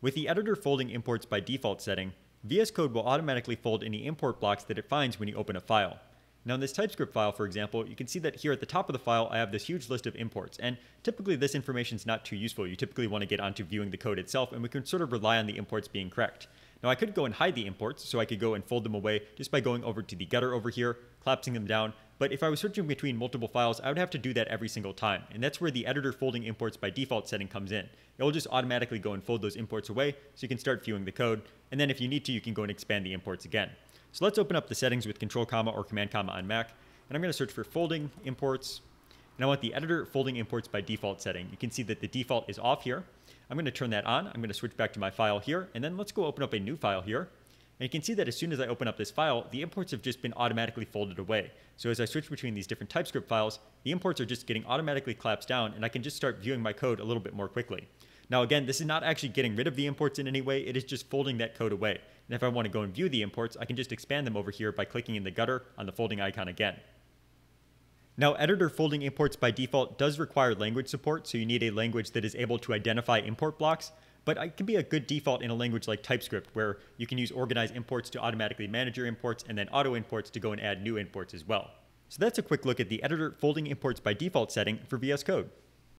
With the editor folding imports by default setting, VS Code will automatically fold any import blocks that it finds when you open a file. Now in this TypeScript file, for example, you can see that here at the top of the file, I have this huge list of imports, and typically this information is not too useful. You typically want to get onto viewing the code itself, and we can sort of rely on the imports being correct. Now I could go and hide the imports, so I could go and fold them away just by going over to the getter over here, collapsing them down, but if I was searching between multiple files, I would have to do that every single time, and that's where the editor folding imports by default setting comes in. It will just automatically go and fold those imports away, so you can start viewing the code, and then if you need to, you can go and expand the imports again. So let's open up the settings with Control, or Command, on Mac, and I'm going to search for folding imports, and I want the editor folding imports by default setting. You can see that the default is off here. I'm going to turn that on. I'm going to switch back to my file here, and then let's go open up a new file here. And you can see that as soon as I open up this file, the imports have just been automatically folded away. So as I switch between these different TypeScript files, the imports are just getting automatically collapsed down, and I can just start viewing my code a little bit more quickly. Now again, this is not actually getting rid of the imports in any way, it is just folding that code away. And if I want to go and view the imports, I can just expand them over here by clicking in the gutter on the folding icon again. Now, editor folding imports by default does require language support, so you need a language that is able to identify import blocks, but it can be a good default in a language like TypeScript, where you can use organize imports to automatically manage your imports, and then auto imports to go and add new imports as well. So that's a quick look at the editor folding imports by default setting for VS Code.